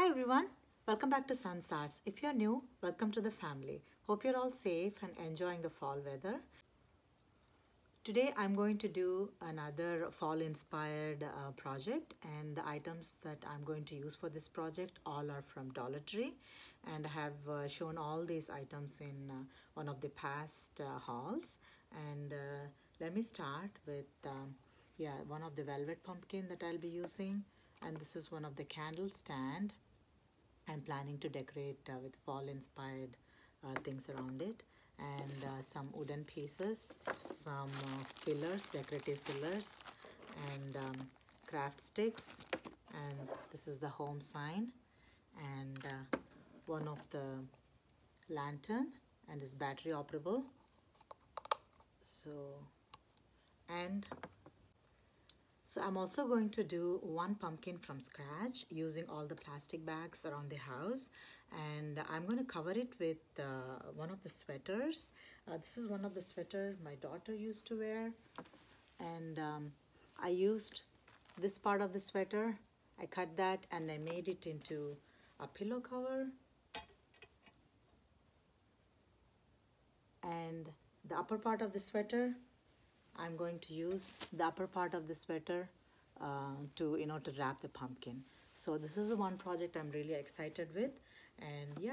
Hi everyone, welcome back to Sun's Arts. If you're new, welcome to the family. Hope you're all safe and enjoying the fall weather. Today I'm going to do another fall inspired project, and the items that I'm going to use for this project all are from Dollar Tree, and I have shown all these items in one of the past hauls. And let me start with one of the velvet pumpkin that I'll be using. And this is one of the candle stand. I'm planning to decorate with fall inspired things around it, and some wooden pieces, some pillars, decorative pillars, and craft sticks. And this is the home sign, and one of the lantern, and it's battery operable. So I'm also going to do one pumpkin from scratch using all the plastic bags around the house, and I'm going to cover it with one of the sweaters. This is one of the sweater my daughter used to wear, and I used this part of the sweater. I cut that and I made it into a pillow cover, and the upper part of the sweater, I'm going to use the upper part of the sweater to wrap the pumpkin. So this is the one project I'm really excited with, and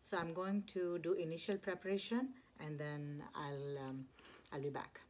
so I'm going to do initial preparation, and then I'll be back.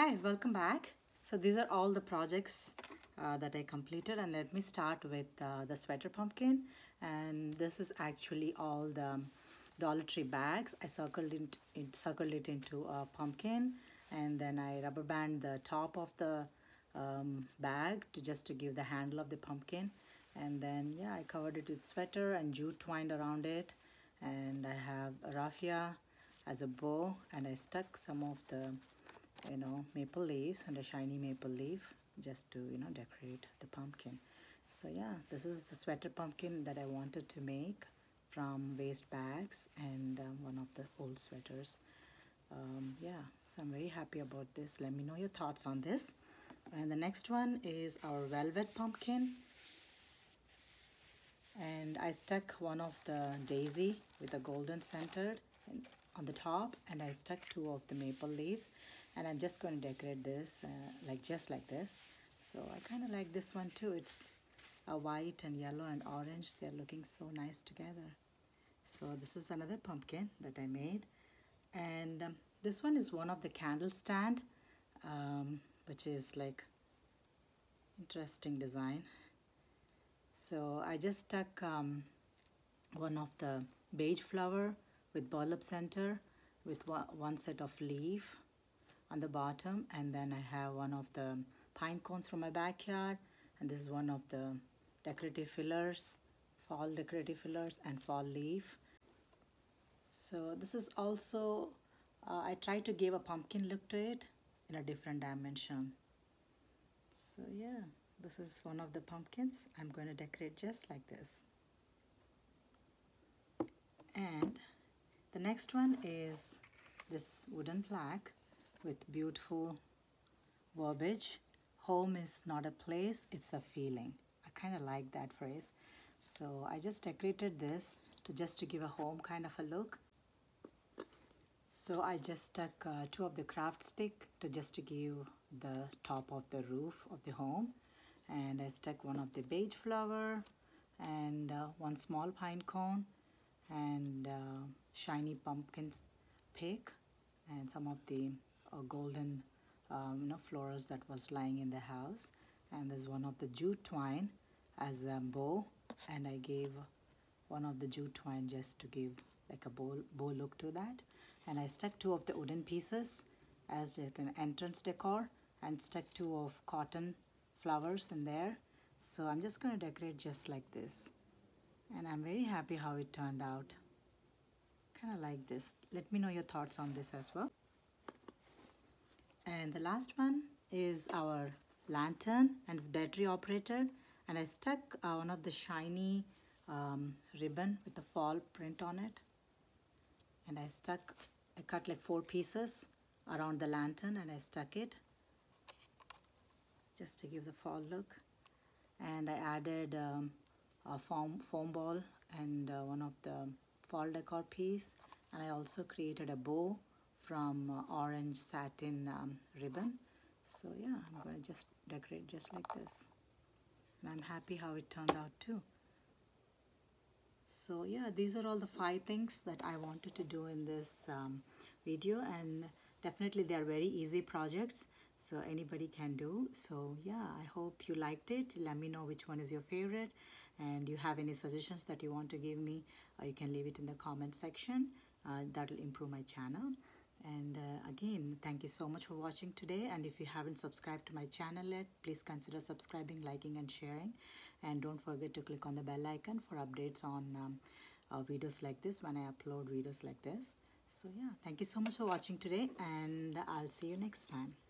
Hi, welcome back. So these are all the projects that I completed, and let me start with the sweater pumpkin. And this is actually all the Dollar Tree bags. I circled it into a pumpkin, and then I rubber band the top of the bag just to give the handle of the pumpkin. And then yeah, I covered it with sweater and jute twined around it, and I have a raffia as a bow, and I stuck some of the maple leaves and a shiny maple leaf just to decorate the pumpkin. So yeah, this is the sweater pumpkin that I wanted to make from waste bags and one of the old sweaters. Yeah, so I'm very happy about this. Let me know your thoughts on this. And the next one is our velvet pumpkin, and I stuck one of the daisy with a golden center on the top, and I stuck two of the maple leaves, and I'm just going to decorate this just like this. So I kind of like this one too. It's a white and yellow and orange. They're looking so nice together. So this is another pumpkin that I made, and this one is one of the candle stand, which is like interesting design. So I just stuck one of the beige flower with burlap center with one set of leaf on the bottom, and then I have one of the pine cones from my backyard, and this is one of the decorative fillers, fall decorative fillers and fall leaf. So this is also I try to give a pumpkin look to it in a different dimension. So yeah, this is one of the pumpkins. I'm going to decorate just like this. And the next one is this wooden plaque with beautiful verbiage. Home is not a place, it's a feeling. I kind of like that phrase. So I just decorated this just to give a home kind of a look. So I just stuck two of the craft stick just to give the top of the roof of the home. And I stuck one of the beige flower and one small pine cone and shiny pumpkins pick and some of the golden florals that was lying in the house. And there's one of the jute twine as a bow, and I gave one of the jute twine just to give like a bow look to that. And I stuck two of the wooden pieces as like an entrance decor, and stuck two of cotton flowers in there. So I'm just going to decorate just like this, and I'm very happy how it turned out. Kind of like this. Let me know your thoughts on this as well. And the last one is our lantern, and it's battery operated, and I stuck one of the shiny ribbon with the fall print on it, and I cut like 4 pieces around the lantern, and I stuck it just to give the fall look. And I added a foam ball and one of the fall decor piece, and I also created a bow from orange satin ribbon. So yeah, I'm going to just decorate just like this, and I'm happy how it turned out too. So yeah, these are all the 5 things that I wanted to do in this video, and definitely they are very easy projects, so anybody can do. So yeah, I hope you liked it. Let me know which one is your favorite, and you have any suggestions that you want to give me, you can leave it in the comment section. That will improve my channel. And again, thank you so much for watching today, and if you haven't subscribed to my channel yet, please consider subscribing, liking and sharing, and don't forget to click on the bell icon for updates on videos like this when I upload videos like this. So yeah, thank you so much for watching today, and I'll see you next time.